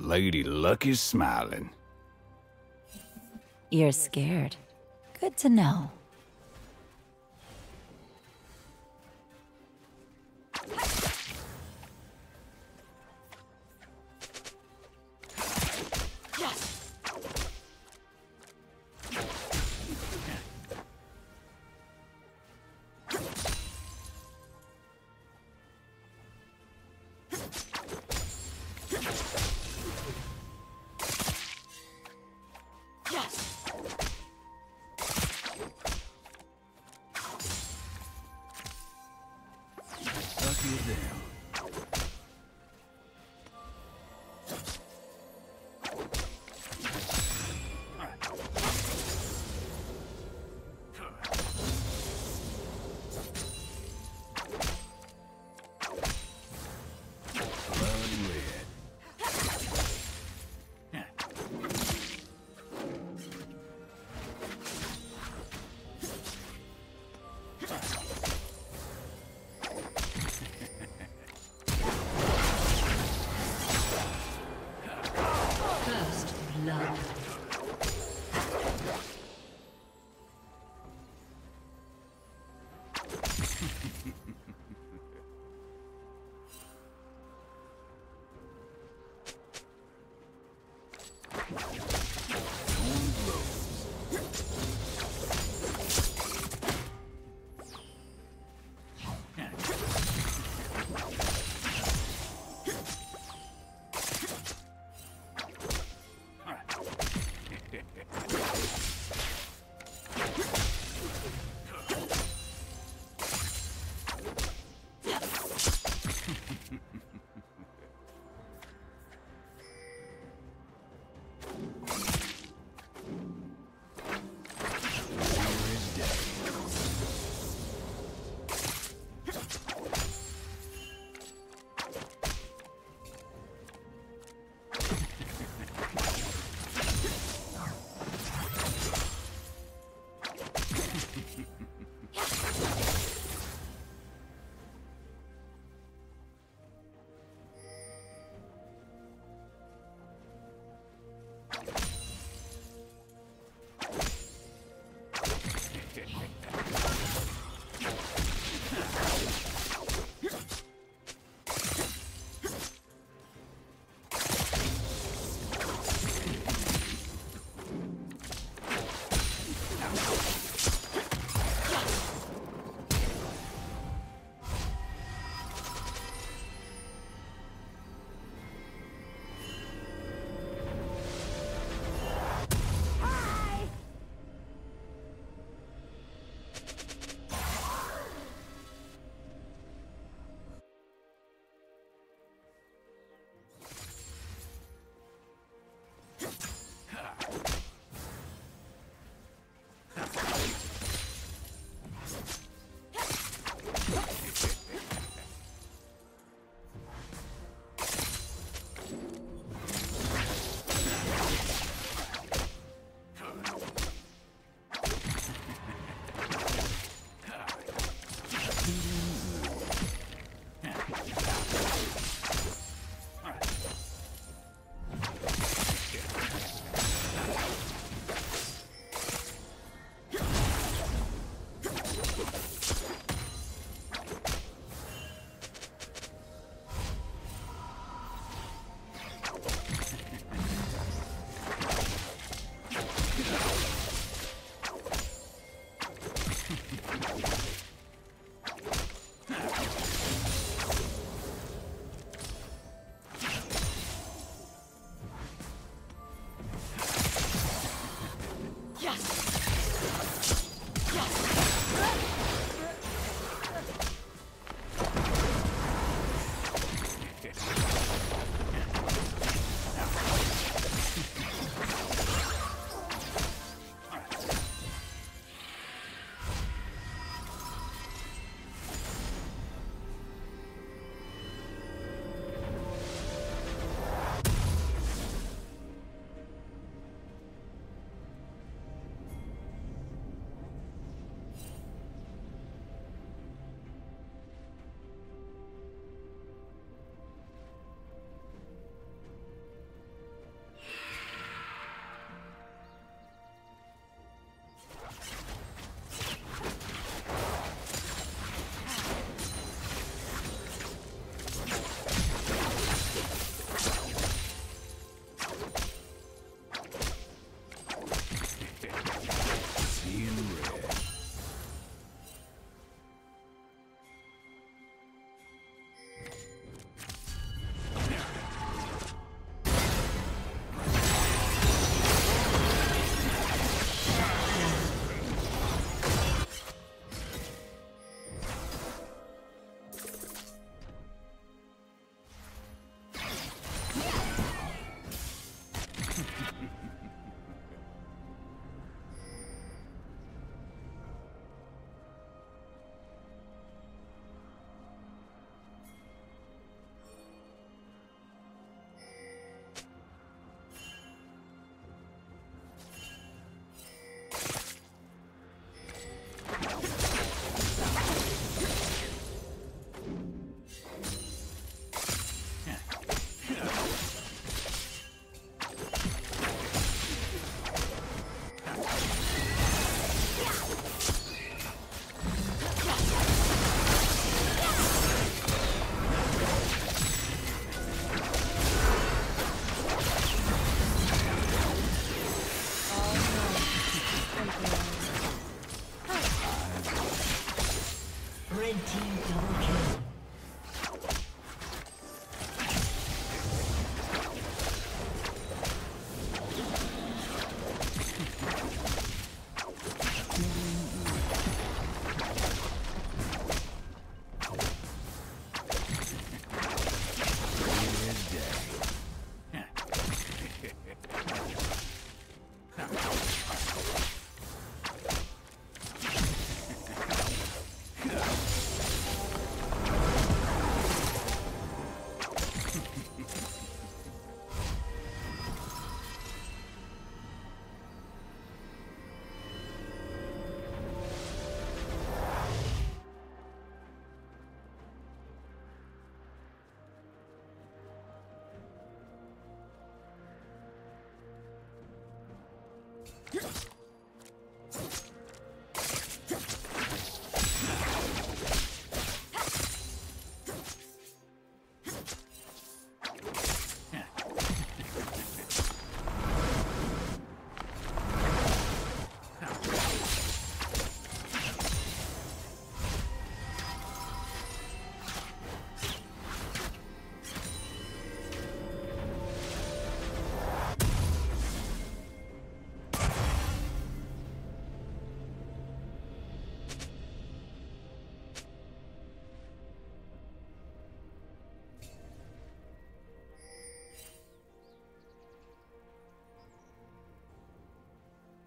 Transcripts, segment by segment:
Lady Luck is smiling. You're scared. Good to know.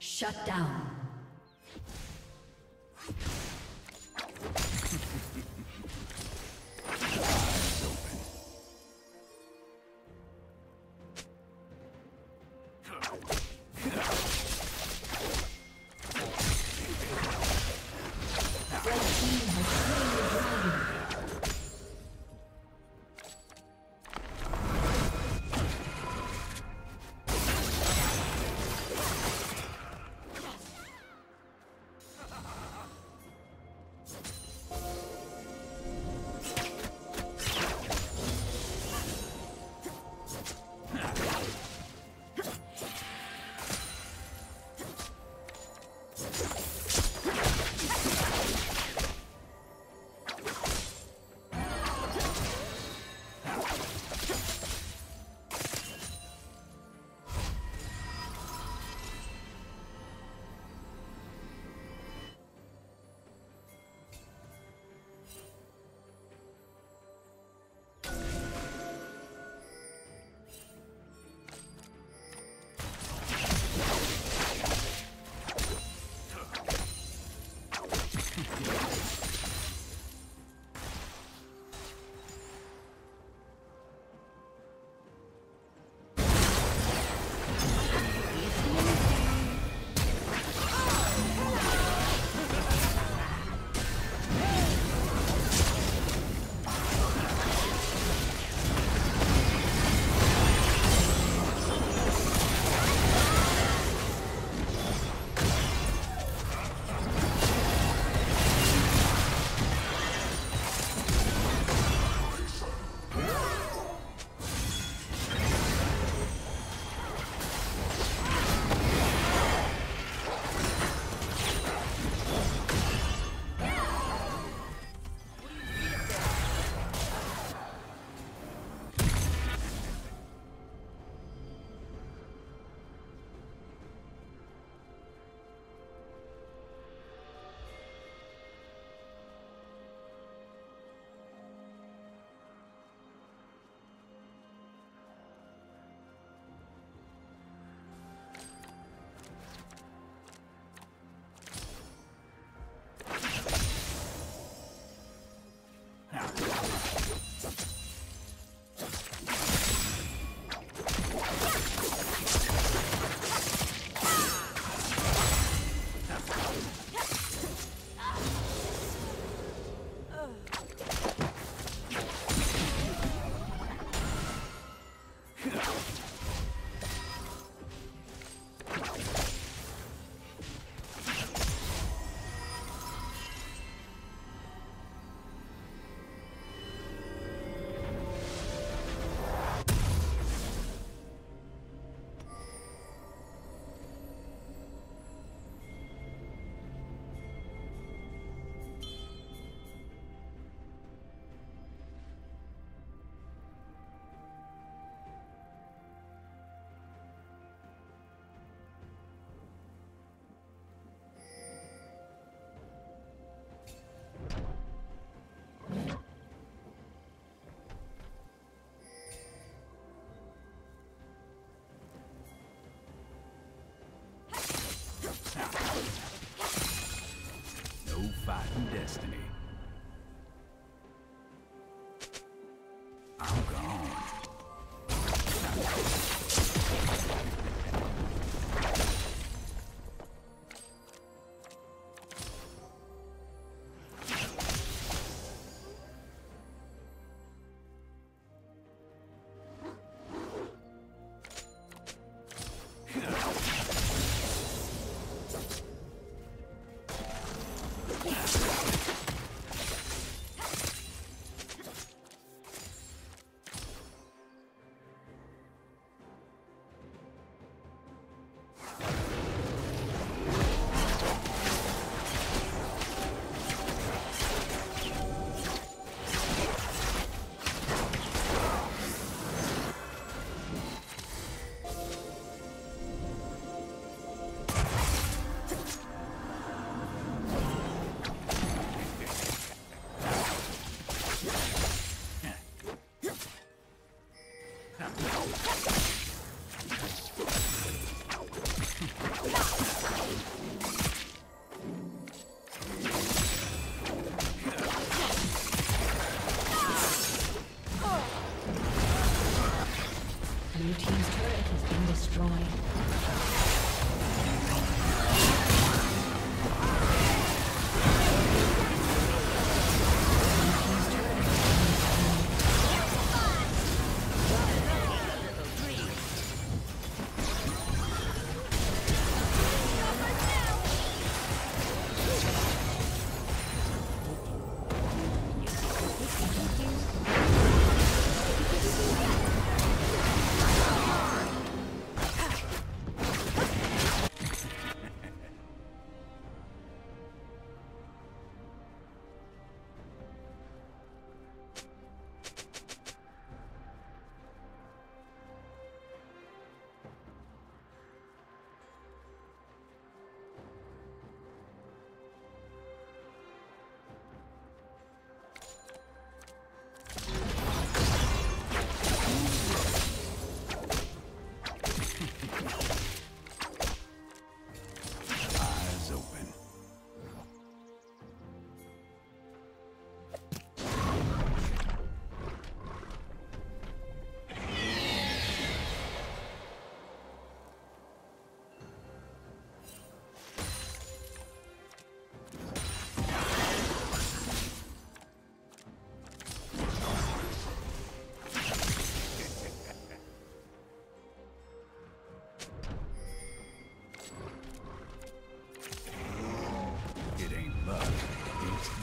Shut down.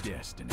Destiny.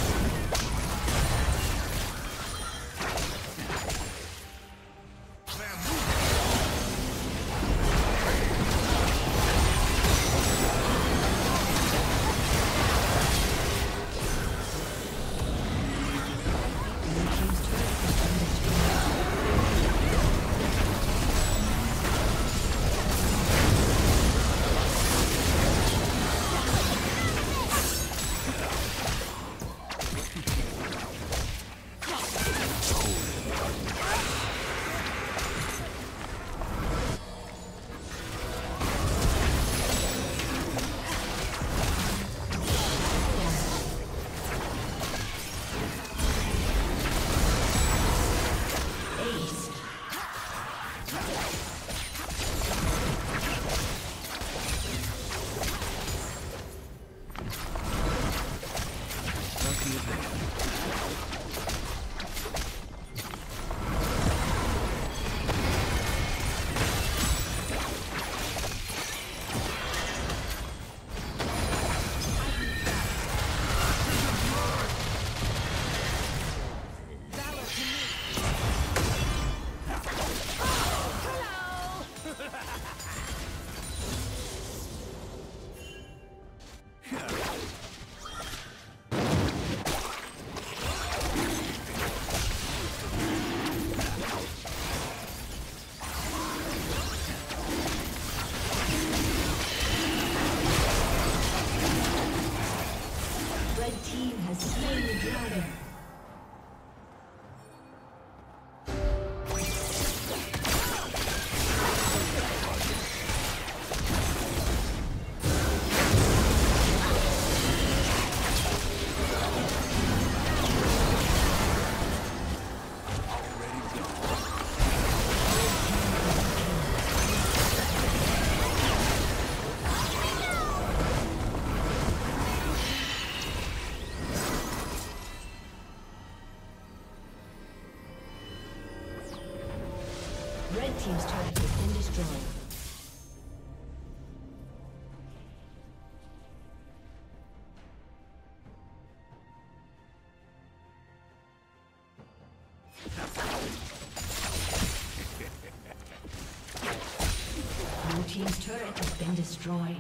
Team's turret has been destroyed.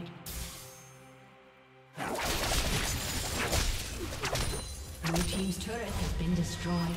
Blue team's turret has been destroyed. Blue team's turret has been destroyed.